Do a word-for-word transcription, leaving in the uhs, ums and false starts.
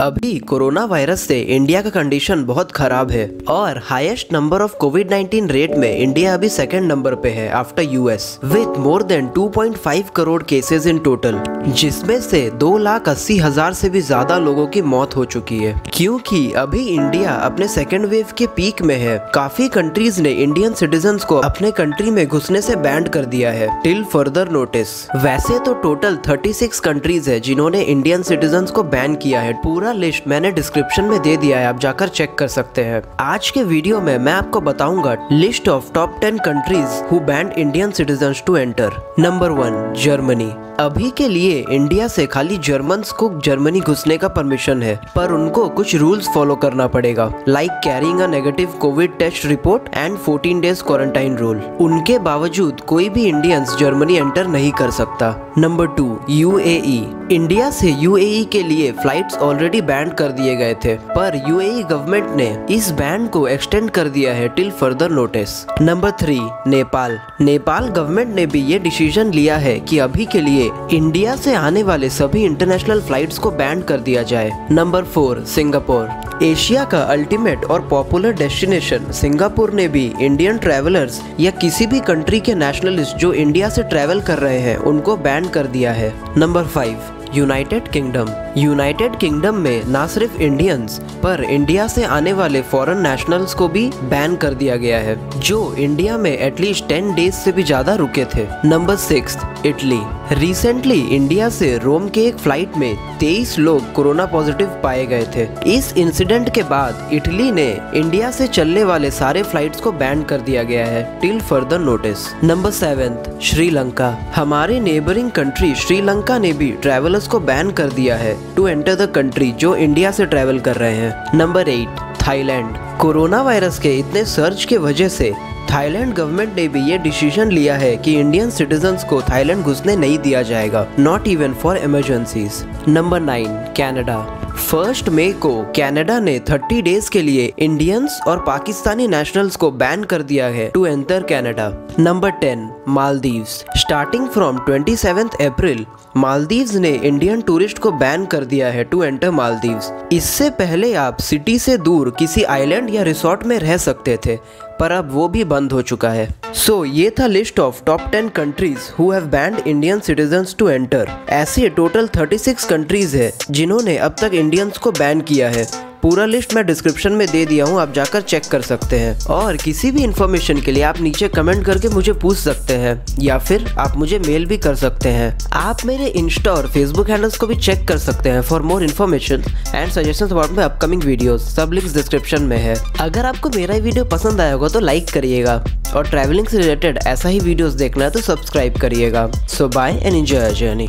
अभी corona virus से India का कंडीशन बहुत खराब है और highest number of covid nineteen rate में इंडिया अभी सेकंड नंबर पे है after US with more than two point five crore cases in total, जिसमें से दो लाख अस्सी हजार से भी ज्यादा लोगों की मौत हो चुकी है। क्योंकि अभी इंडिया अपने सेकंड वेव के पीक में है, काफी कंट्रीज ने इंडियन सिटीजन को अपने कंट्री में घुसने से बैंड कर दिया है टिल फर्दर नोटिस। वैसे तो टोटल थर्टी सिक्स कंट्रीज है जिन्होंने इंडियन सिटीजन को बैन किया है। पूरा लिस्ट मैंने डिस्क्रिप्शन में दे दिया है, आप जाकर चेक कर सकते हैं। आज के वीडियो में मैं आपको बताऊंगा list of top ten countries who banned Indian citizens to enter. Number one, Germany. अभी के लिए इंडिया से खाली जर्मन्स को जर्मनी घुसने का परमिशन है, पर उनको कुछ रूल्स फॉलो करना पड़ेगा, like carrying a negative covid test report and fourteen days quarantine rule. उनके बावजूद कोई भी इंडियंस जर्मनी एंटर नहीं कर सकता। Number two, UAE. इंडिया से यूएई के लिए फ्लाइट्स ऑलरेडी बैन कर दिए गए थे, पर यूएई गवर्नमेंट ने इस बैन को एक्सटेंड कर दिया है till further notice. Number three, Nepal. Nepal government ने भी ये डिसीजन लिया है कि अभी के लिए इंडिया से आने वाले सभी इंटरनेशनल फ्लाइट्स को बैन कर दिया जाए। Number four, Singapore. एशिया का अल्टीमेट और पॉपुलर डेस्टिनेशन सिंगापुर ने भी इंडियन ट्रैवलर्स या किसी भी कंट्री के नेशनलिस्ट जो इंडिया से ट्रैवल कर रहे हैं उनको बैन कर दिया है। Number five, United Kingdom. United Kingdom में ना सिर्फ इंडियंस पर इंडिया से आने वाले फॉरेन नेशनल्स को भी बैन कर दिया गया है, जो इंडिया में एटलीस्ट टेन डेज से भी ज्यादा रुके थे। Number six, Italy. Recently India से रोम के एक फ्लाइट में तेईस लोग कोरोना पॉजिटिव पाए गए थे। इस इंसिडेंट के बाद इटली ने इंडिया से चलने वाले सारे फ्लाइट्स को बैन कर दिया गया है till further notice. Number seventh, Sri Lanka. हमारे नेबरिंग कंट्री श्रीलंका ने भी ट्रैवलर्स को बैन कर दिया है टू एंटर द कंट्री जो इंडिया से ट्रैवल कर रहे हैं। Number eight, Thailand. Corona virus के इतने सर्ज के वजह से थाईलैंड गवर्नमेंट ने भी ये डिसीजन लिया है कि इंडियन सिटीजन्स को थाईलैंड घुसने नहीं दिया जाएगा, not even for emergencies. Number nine, Canada. First मई को कनाडा ने थर्टी डेज के लिए इंडियंस और पाकिस्तानी नेशनल्स को बैन कर दिया है to enter Canada. Number ten, Maldives. Starting from twenty seventh April Maldives ने इंडियन टूरिस्ट को बैन कर दिया है टू एंटर मालदीव्स। इससे पहले आप सिटी से दूर किसी आइलैंड या रिसोर्ट में रह सकते थे, पर अब वो भी बंद हो चुका है। सो so, ये था list of top ten countries who have banned Indian citizens to enter. ऐसे टोटल थर्टी सिक्स कंट्रीज है जिन्होंने अब तक इंडियंस को बैन किया है। पूरा लिस्ट मैं डिस्क्रिप्शन में दे दिया हूँ, आप जाकर चेक कर सकते हैं। और किसी भी इन्फॉर्मेशन के लिए आप नीचे कमेंट करके मुझे पूछ सकते हैं, या फिर आप मुझे मेल भी कर सकते हैं। आप मेरे इंस्टा और फेसबुक हैंडल्स को भी चेक कर सकते हैं for more information and suggestions about my upcoming videos. सब लिंक्स डिस्क्रिप्शन में है। अगर आपको मेरा वीडियो पसंद आया होगा तो लाइक करिएगा, और ट्रैवलिंग से रिलेटेड ऐसा ही वीडियोस देखना है तो सब्सक्राइब करिएगा। So bye and enjoy journey.